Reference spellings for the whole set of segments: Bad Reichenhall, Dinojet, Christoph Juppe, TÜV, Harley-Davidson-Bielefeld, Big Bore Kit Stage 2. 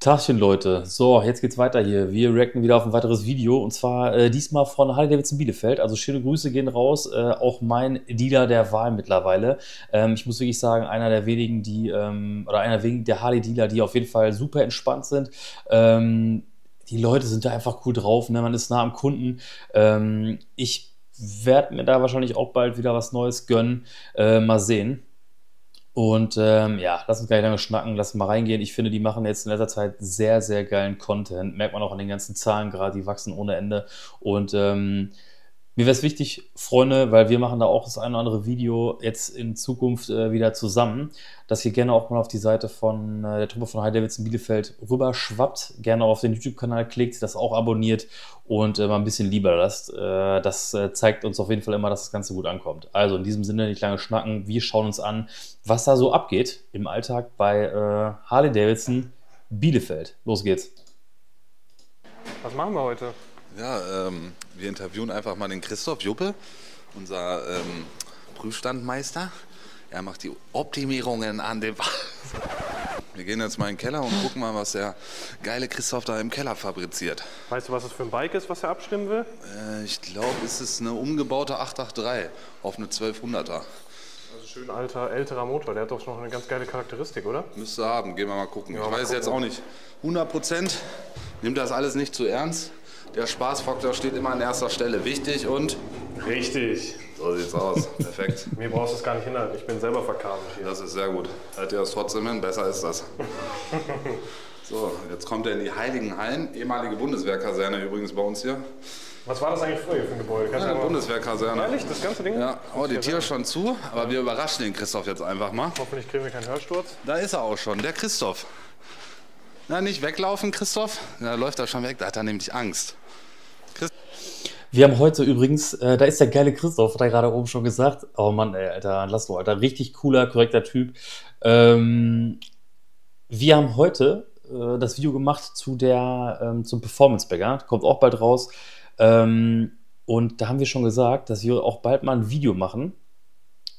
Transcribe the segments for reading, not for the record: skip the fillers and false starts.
Tagchen Leute, so jetzt geht's weiter hier. Wir reacten wieder auf ein weiteres Video und zwar diesmal von Harley-Davidson-Bielefeld. Also schöne Grüße gehen raus, auch mein Dealer der Wahl mittlerweile. Ich muss wirklich sagen, einer der wenigen, die einer der Harley-Dealer, die auf jeden Fall super entspannt sind. Die Leute sind da einfach cool drauf, ne? Man ist nah am Kunden. Ich werde mir da wahrscheinlich auch bald wieder was Neues gönnen, mal sehen. Und ja, lass uns gar nicht lange schnacken, lass mal reingehen. Ich finde, die machen jetzt in letzter Zeit sehr, sehr geilen Content. Merkt man auch an den ganzen Zahlen gerade, die wachsen ohne Ende. Und mir wäre es wichtig, Freunde, weil wir machen da auch das ein oder andere Video jetzt in Zukunft wieder zusammen, dass ihr gerne auch mal auf die Seite von der Truppe von Harley-Davidson-Bielefeld rüberschwappt, gerne auf den YouTube-Kanal klickt, das auch abonniert und mal ein bisschen lieber lasst. Das zeigt uns auf jeden Fall immer, dass das Ganze gut ankommt. Also in diesem Sinne nicht lange schnacken, wir schauen uns an, was da so abgeht im Alltag bei Harley-Davidson-Bielefeld. Los geht's. Was machen wir heute? Ja, wir interviewen einfach mal den Christoph Juppe, unser Prüfstandmeister. Er macht die Optimierungen an dem Wagen. Wir gehen jetzt mal in den Keller und gucken mal, was der geile Christoph da im Keller fabriziert. Weißt du, was das für ein Bike ist, was er abstimmen will? Ich glaube, es ist eine umgebaute 883 auf eine 1200er. Also schön alter, älterer Motor, der hat doch noch eine ganz geile Charakteristik, oder? Müsste haben, gehen wir mal gucken. Ja, ich weiß jetzt auch nicht. 100%, nimmt das alles nicht zu ernst. Der Spaßfaktor steht immer an erster Stelle. Wichtig und richtig. So sieht's aus. Perfekt. Mir brauchst du es gar nicht hinhalten. Ich bin selber verkabelt hier. Das ist sehr gut. Halt dir das trotzdem hin. Besser ist das. So, jetzt kommt er in die Heiligenhain. Ehemalige Bundeswehrkaserne übrigens bei uns hier. Was war das eigentlich früher für ein Gebäude? Ja, Bundeswehrkaserne. Ehrlich, das ganze Ding? Ja, oh, die Tür schon zu. Aber wir überraschen den Christoph jetzt einfach mal. Hoffentlich kriegen wir keinen Hörsturz. Da ist er auch schon, der Christoph. Na, nicht weglaufen, Christoph. Da läuft er schon weg, da hat er nämlich Angst. Wir haben heute übrigens, da ist der geile Christoph, hat er gerade oben schon gesagt. Oh Mann, ey, Alter, Laszlo, Alter, richtig cooler, korrekter Typ. Wir haben heute das Video gemacht zu zum Performance-Bagger, kommt auch bald raus. Und da haben wir schon gesagt, dass wir auch bald mal ein Video machen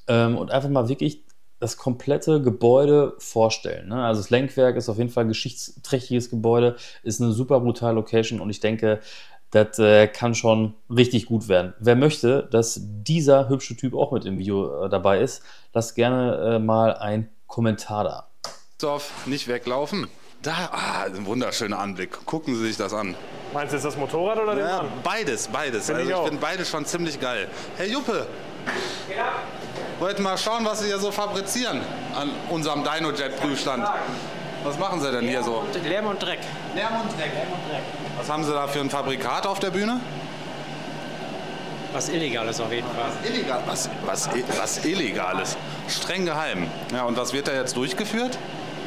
und einfach mal wirklich das komplette Gebäude vorstellen, ne? Also das Lenkwerk ist auf jeden Fall ein geschichtsträchtiges Gebäude, ist eine super brutale Location und ich denke, das kann schon richtig gut werden. Wer möchte, dass dieser hübsche Typ auch mit im Video dabei ist, lasst gerne mal einen Kommentar da. Christoph, nicht weglaufen. Da, ein wunderschöner Anblick. Gucken Sie sich das an. Meinst du jetzt das Motorrad oder den Mann? Beides, beides. Find also ich finde beides schon ziemlich geil. Herr Juppe! Ja? Wollten mal schauen, was Sie hier so fabrizieren an unserem Dinojet-Prüfstand. Was machen Sie denn hier so? Lärm und Dreck. Lärm und Dreck. Was haben Sie da für ein Fabrikat auf der Bühne? Was Illegales auf jeden Fall. Was Illegales? Was Illegales? Streng geheim. Ja, und was wird da jetzt durchgeführt?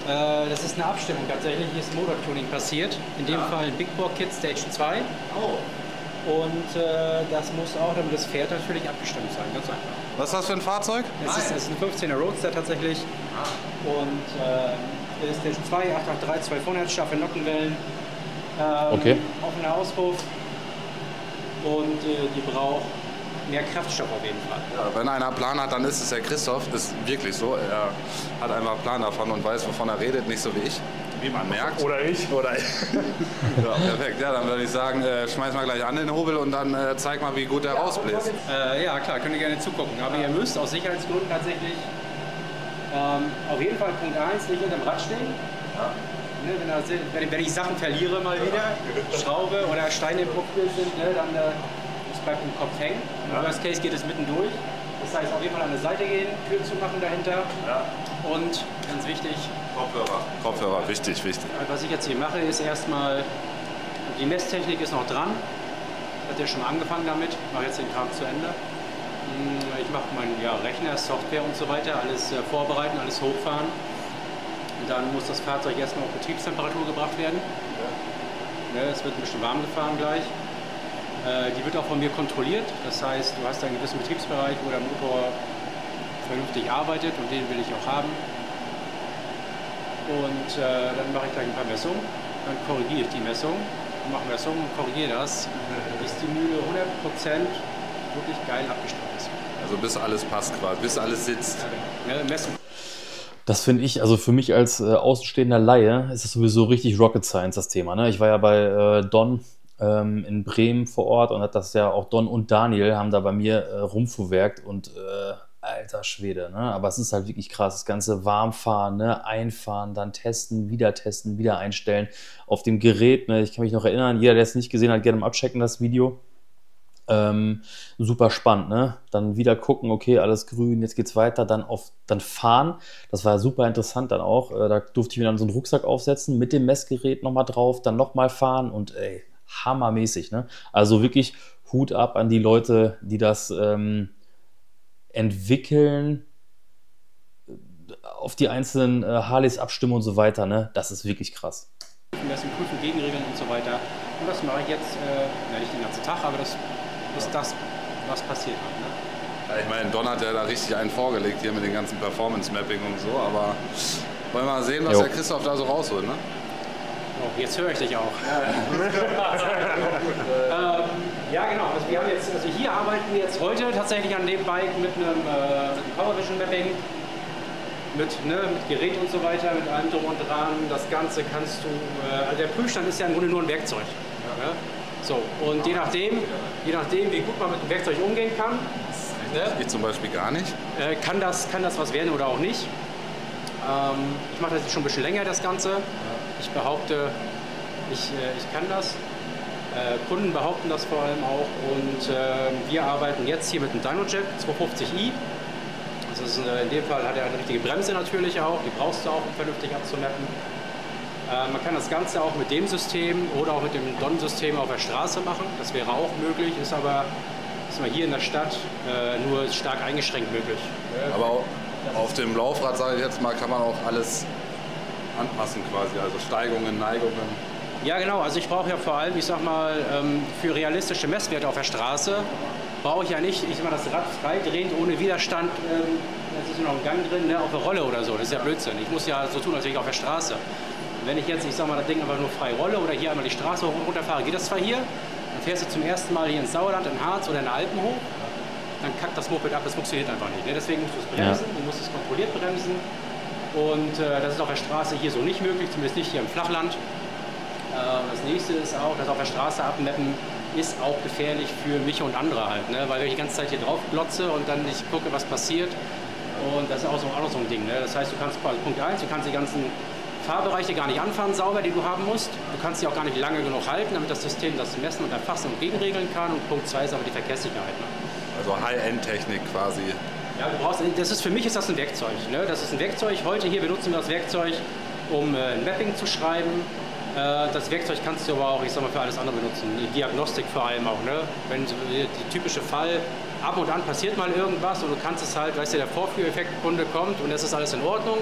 Das ist eine Abstimmung. Tatsächlich ist Motortuning passiert. In dem Fall Big Bore Kit Stage 2. Oh. Und das muss auch, damit das Pferd natürlich abgestimmt sein, ganz einfach. Was ist das für ein Fahrzeug? Es ist ein 15er Roadster tatsächlich. Und ist der 2, 883, 1200, scharfe Nockenwellen, okay. Offener Auspuff und die braucht mehr Kraftstoff auf jeden Fall. Ja, wenn einer Plan hat, dann ist es der Christoph, das ist wirklich so. Er hat einfach Plan davon und weiß, wovon er redet, nicht so wie ich. Wie man merkt. Oder ich. Ja, perfekt. Ja, dann würde ich sagen, schmeiß mal gleich an den Hobel und dann zeig mal, wie gut der rausbläst. Ja, klar, könnt ihr gerne zugucken. Aber ihr müsst aus Sicherheitsgründen tatsächlich auf jeden Fall Punkt 1 nicht unterm Rad stehen. Ja. Ne, wenn ich Sachen verliere mal wieder, Schraube oder Steine im Profil sind, ne, dann bleibt im Kopf hängen. Im Worst Case geht es mitten durch. Das heißt, auf jeden Fall an die Seite gehen, Tür zu machen dahinter. Ja. Und ganz wichtig, Kopfhörer. Kopfhörer, wichtig, wichtig. Was ich jetzt hier mache, ist erstmal, die Messtechnik ist noch dran. Hat ja schon angefangen damit. Ich mache jetzt den Kram zu Ende. Ich mache meinen Rechner, Software und so weiter, alles vorbereiten, alles hochfahren. Und dann muss das Fahrzeug erstmal auf Betriebstemperatur gebracht werden. Ja. Es wird ein bisschen warm gefahren gleich. Die wird auch von mir kontrolliert, das heißt, du hast einen gewissen Betriebsbereich, wo der Motor vernünftig arbeitet und den will ich auch haben. Und dann mache ich gleich ein paar Messungen, dann korrigiere ich die Messung, mache Messungen und korrigiere das, bis die Mühle 100% wirklich geil abgestimmt ist. Also bis alles passt quasi, bis alles sitzt. Ja, Das finde ich, also für mich als außenstehender Laie ist das sowieso richtig Rocket Science, das Thema. Ne? Ich war ja bei Don in Bremen vor Ort und hat das ja auch, Don und Daniel haben da bei mir rumfuhrwerkt und alter Schwede, ne? Aber es ist halt wirklich krass, das ganze Warmfahren, ne? Einfahren, dann testen, wieder einstellen auf dem Gerät. Ne? Ich kann mich noch erinnern, jeder, der es nicht gesehen hat, gerne mal abchecken, das Video. Super spannend, ne? Dann wieder gucken, okay, alles grün, jetzt geht's weiter, dann fahren. Das war super interessant dann auch. Da durfte ich mir dann so einen Rucksack aufsetzen, mit dem Messgerät nochmal drauf, dann nochmal fahren und ey, hammermäßig, ne? Also wirklich Hut ab an die Leute, die das entwickeln, auf die einzelnen Harleys abstimmen und so weiter, ne? Das ist wirklich krass. Das sind Prüfen, Gegenregeln und so weiter. Und das mache ich jetzt, nicht den ganzen Tag, aber das ist das, was passiert hat. Ne? Ja, ich meine, Don hat ja da richtig einen vorgelegt hier mit dem ganzen Performance-Mapping und so, aber wollen wir mal sehen, was der Christoph da so rausholt, ne? Oh, jetzt höre ich dich auch. Ja, genau. Also wir haben jetzt, also hier arbeiten wir jetzt heute tatsächlich an dem Bike mit einem Powervision-Mapping, mit Gerät und so weiter, mit allem drum und dran. Das Ganze kannst du, also der Prüfstand ist ja im Grunde nur ein Werkzeug. Ja. Ne? So, und je nachdem, wie gut man mit dem Werkzeug umgehen kann, ne? Ich zum Beispiel gar nicht, kann das was werden oder auch nicht. Ich mache das jetzt schon ein bisschen länger, das Ganze. Ja. Ich behaupte, ich kann das. Kunden behaupten das vor allem auch. Und wir arbeiten jetzt hier mit dem Dinojet 250i. Das ist, in dem Fall hat er eine richtige Bremse natürlich auch. Die brauchst du auch, um vernünftig abzumappen. Man kann das Ganze auch mit dem System oder auch mit dem Don-System auf der Straße machen. Das wäre auch möglich, ist aber hier in der Stadt nur stark eingeschränkt möglich. Aber auch auf dem Laufrad, sage ich jetzt mal, kann man auch alles anpassen quasi, also Steigungen, Neigungen. Ja genau, also ich brauche ja vor allem, ich sag mal, für realistische Messwerte auf der Straße brauche ich ja nicht, ich sag mal, das Rad freidrehend ohne Widerstand, jetzt ist nur noch ein Gang drin, ne, auf der Rolle oder so, das ist ja Blödsinn. Ich muss ja so tun, als wäre ich auf der Straße. Wenn ich jetzt, ich sag mal, das Ding einfach nur frei rolle oder hier einmal die Straße hoch und runter fahre, geht das zwar hier, dann fährst du zum ersten Mal hier ins Sauerland, in Harz oder in den Alpen hoch, dann kackt das Moped ab, das funktioniert einfach nicht. Ne? Deswegen musst du es bremsen, du musst es kontrolliert bremsen und das ist auf der Straße hier so nicht möglich, zumindest nicht hier im Flachland. Das nächste ist auch, dass auf der Straße abmappen ist auch gefährlich für mich und andere halt, ne? Weil wenn ich die ganze Zeit hier drauf glotze und dann nicht gucke, was passiert, und das ist auch so ein Ding. Ne? Das heißt, du kannst Punkt 1, du kannst die ganzen Fahrbereiche gar nicht anfahren, sauber, die du haben musst. Du kannst sie auch gar nicht lange genug halten, damit das System das messen und erfassen und gegenregeln kann. Und Punkt 2 ist aber die Verkehrssicherheit. Ne? Also High-End-Technik quasi. Ja, du brauchst, für mich ist das ein Werkzeug. Ne? Das ist ein Werkzeug. Heute hier benutzen wir das Werkzeug, um ein Mapping zu schreiben. Das Werkzeug kannst du aber auch, ich sag mal, für alles andere benutzen. Die Diagnostik vor allem auch. Ne? Wenn so der typische Fall, ab und an passiert mal irgendwas und du kannst es halt, weißt du, der Vorführeffekt-Kunde kommt und das ist alles in Ordnung.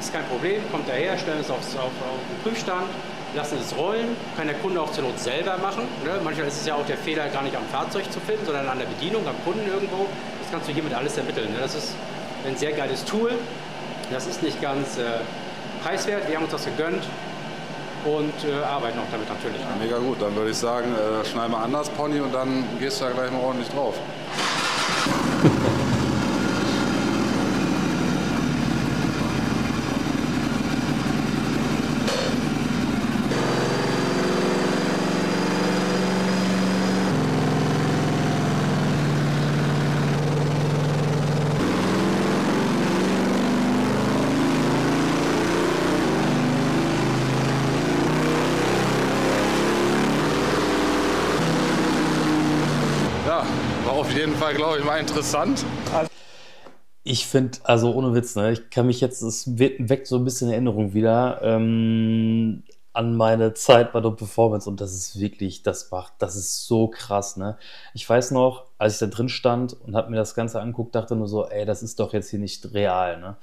Ist kein Problem, kommt daher, stellen es auf den Prüfstand, lassen es rollen, kann der Kunde auch zur Not selber machen. Ne? Manchmal ist es ja auch der Fehler gar nicht am Fahrzeug zu finden, sondern an der Bedienung, am Kunden irgendwo. Das kannst du hiermit alles ermitteln. Ne? Das ist ein sehr geiles Tool. Das ist nicht ganz preiswert, wir haben uns das gegönnt und arbeiten auch damit natürlich. Ja, mega gut, dann würde ich sagen, schneiden wir an das Pony und dann gehst du da gleich mal ordentlich drauf. Auf jeden Fall, glaube ich, war interessant. Ich finde, also ohne Witz, ne, ich kann mich jetzt, es weckt so ein bisschen Erinnerung wieder an meine Zeit bei der Performance und das ist wirklich, das ist so krass, ne. Ich weiß noch, als ich da drin stand und habe mir das Ganze angeguckt, dachte nur so, ey, das ist doch jetzt hier nicht real, ne.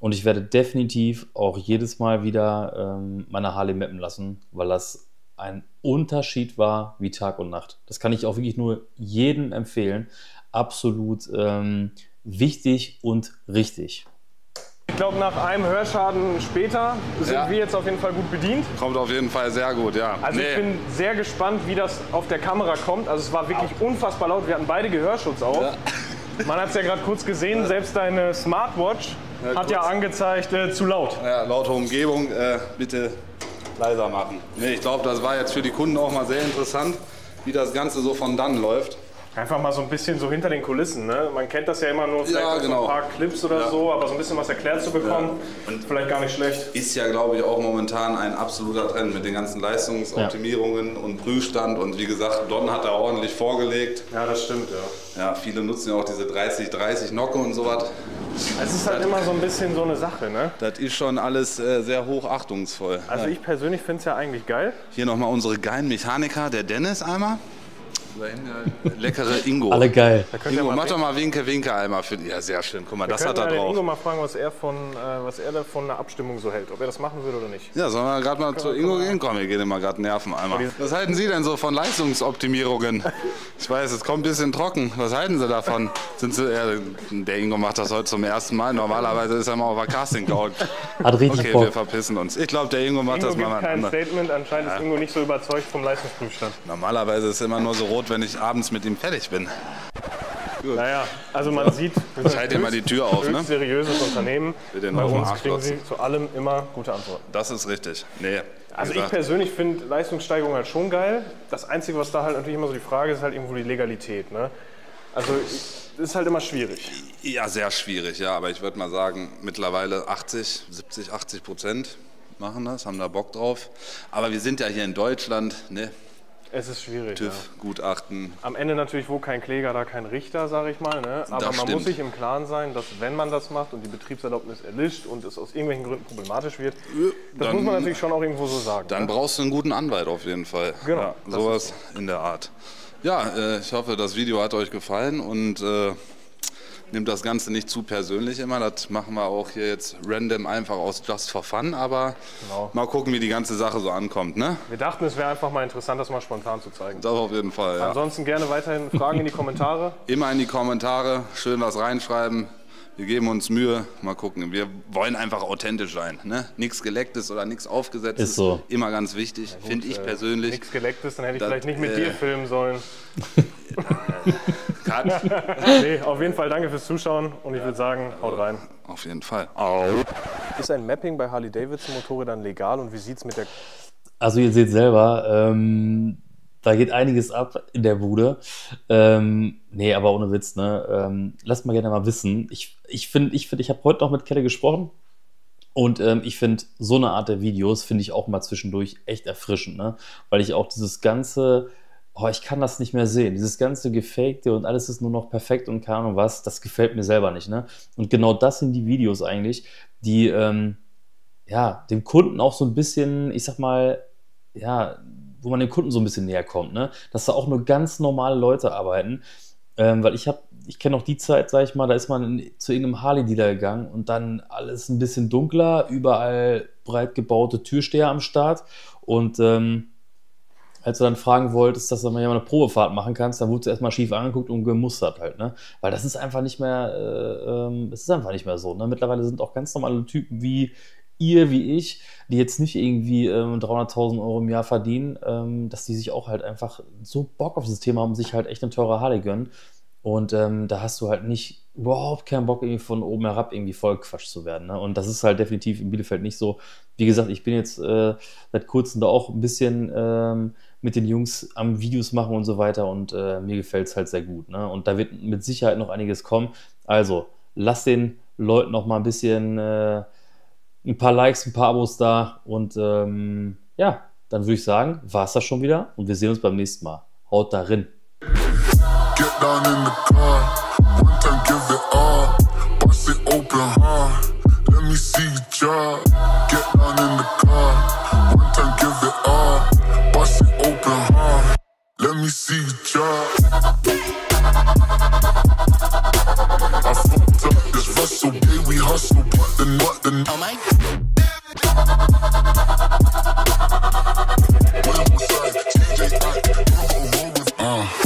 Und ich werde definitiv auch jedes Mal wieder meine Harley mappen lassen, weil das ein Unterschied war wie Tag und Nacht. Das kann ich auch wirklich nur jedem empfehlen. Absolut wichtig und richtig. Ich glaube, nach einem Hörschaden später sind wir jetzt auf jeden Fall gut bedient. Kommt auf jeden Fall sehr gut, ja. Also ich bin sehr gespannt, wie das auf der Kamera kommt. Also es war wirklich unfassbar laut. Wir hatten beide Gehörschutz auf. Ja. Man hat es ja gerade kurz gesehen, selbst deine Smartwatch Hat kurz. Ja angezeigt, zu laut. Ja, laute Umgebung, bitte leiser machen. Nee, ich glaube, das war jetzt für die Kunden auch mal sehr interessant, wie das Ganze so von dann läuft. Einfach mal so ein bisschen so hinter den Kulissen, ne? Man kennt das ja immer nur vielleicht ja, genau. So ein paar Clips oder ja. So, aber so ein bisschen was erklärt zu bekommen, ja. Und vielleicht gar nicht schlecht. Ist ja, glaube ich, auch momentan ein absoluter Trend mit den ganzen Leistungsoptimierungen ja. Und Prüfstand und wie gesagt, Don hat da ordentlich vorgelegt. Ja, das stimmt, ja. Ja, viele nutzen ja auch diese 30-30 Nocke und sowas. Es ist halt das immer so ein bisschen so eine Sache, ne? Das ist schon alles sehr hochachtungsvoll. Also ja. Ich persönlich finde es ja eigentlich geil. Hier nochmal unsere geilen Mechaniker, der Dennis einmal. Leckere Ingo. Alle geil. Ingo, mach doch mal Winke, Winke einmal für die. Ja, sehr schön. Guck mal, das hat er drauf. Ingo mal fragen, was er von einer Abstimmung so hält. Ob er das machen würde oder nicht. Ja, sollen wir gerade mal zu Ingo gehen? Komm, wir gehen immer gerade nerven einmal. Was halten Sie denn so von Leistungsoptimierungen? Ich weiß, es kommt ein bisschen trocken. Was halten Sie davon? Sind Sie, der Ingo macht das heute zum ersten Mal. Normalerweise ist er mal auf der Casting-Cloud. Okay, wir verpissen uns. Ich glaube, der Ingo macht das mal anders. Statement. Anscheinend ist Ingo nicht so überzeugt vom Leistungsprüfstand. Normalerweise ist immer nur so rot, wenn ich abends mit ihm fertig bin. Gut. Naja, also man sieht, wir sind ein höchst seriöses Unternehmen. Bei uns kriegen Sie zu allem immer gute Antworten. Das ist richtig. Nee, also ich persönlich finde Leistungssteigerung halt schon geil. Das Einzige, was da halt natürlich immer so die Frage ist, halt irgendwo die Legalität. Ne? Also ist halt immer schwierig. Ja, sehr schwierig, ja. Aber ich würde mal sagen, mittlerweile 70, 80% machen das, haben da Bock drauf. Aber wir sind ja hier in Deutschland, ne? Es ist schwierig. TÜV, ja. Gutachten. Am Ende natürlich, wo kein Kläger, da kein Richter, sage ich mal. Ne? Aber man muss sich im Klaren sein, dass wenn man das macht und die Betriebserlaubnis erlischt und es aus irgendwelchen Gründen problematisch wird, das muss man natürlich schon auch irgendwo so sagen. Dann brauchst du einen guten Anwalt auf jeden Fall. Genau. Ja, sowas in der Art. Ja, ich hoffe, das Video hat euch gefallen und nehmt das Ganze nicht zu persönlich immer. Das machen wir auch hier jetzt random einfach aus Just for Fun, aber genau. Mal gucken, wie die ganze Sache so ankommt. Ne? Wir dachten, es wäre einfach mal interessant, das mal spontan zu zeigen. Das auf jeden Fall, ja. Ansonsten gerne weiterhin Fragen in die Kommentare. Immer in die Kommentare, schön was reinschreiben. Wir geben uns Mühe, mal gucken. Wir wollen einfach authentisch sein. Ne? Nichts Gelecktes oder nichts Aufgesetztes. Ist so. Immer ganz wichtig, finde ich persönlich. Nichts Gelecktes, dann hätte ich vielleicht nicht mit dir filmen sollen. Nee, auf jeden Fall danke fürs Zuschauen und ich würde sagen, haut rein. Auf jeden Fall. Au. Ist ein Mapping bei Harley-Davidson-Motorrädern legal und wie sieht es mit der... Also ihr seht selber, da geht einiges ab in der Bude. Nee, aber ohne Witz, ne? Lasst mal gerne mal wissen. Ich habe heute noch mit Kelle gesprochen und ich finde, so eine Art der Videos finde ich auch mal zwischendurch echt erfrischend, ne? Weil ich auch dieses ganze... Oh, ich kann das nicht mehr sehen. Dieses ganze Gefakte und alles ist nur noch perfekt und keine Ahnung was, das gefällt mir selber nicht. Ne? Und genau das sind die Videos eigentlich, die ja, dem Kunden auch so ein bisschen, ich sag mal, ja, wo man dem Kunden so ein bisschen näher kommt. Ne? Dass da auch nur ganz normale Leute arbeiten. Weil ich kenne auch die Zeit, sag ich mal, da ist man zu irgendeinem Harley-Dealer gegangen und dann alles ein bisschen dunkler, überall breit gebaute Türsteher am Start und als du dann fragen wolltest, dass du mal eine Probefahrt machen kannst, dann wurdest du erstmal schief angeguckt und gemustert halt, ne? Weil das ist einfach nicht mehr, es ist einfach nicht mehr so, ne? Mittlerweile sind auch ganz normale Typen wie ihr, wie ich, die jetzt nicht irgendwie 300.000 Euro im Jahr verdienen, dass die sich auch halt einfach so Bock auf das Thema haben, sich halt echt eine teure Harley gönnen. Und da hast du halt nicht überhaupt keinen Bock, irgendwie von oben herab irgendwie vollgequatscht zu werden. Ne? Und das ist halt definitiv in Bielefeld nicht so. Wie gesagt, ich bin jetzt seit kurzem da auch ein bisschen mit den Jungs am Videos machen und so weiter. Und mir gefällt es halt sehr gut. Ne? Und da wird mit Sicherheit noch einiges kommen. Also lasst den Leuten noch mal ein bisschen, ein paar Likes, ein paar Abos da. Und ja, dann würde ich sagen, war es das schon wieder. Und wir sehen uns beim nächsten Mal. Haut da rein. Get down in the car, one time give it all, bust it open hard, let me see you drop. Get down in the car, one time give it all, bust it open hard, let me see you drop. I fucked up this Russell, day we hustle, but then what then? Oh my God. When was I? TJ, I,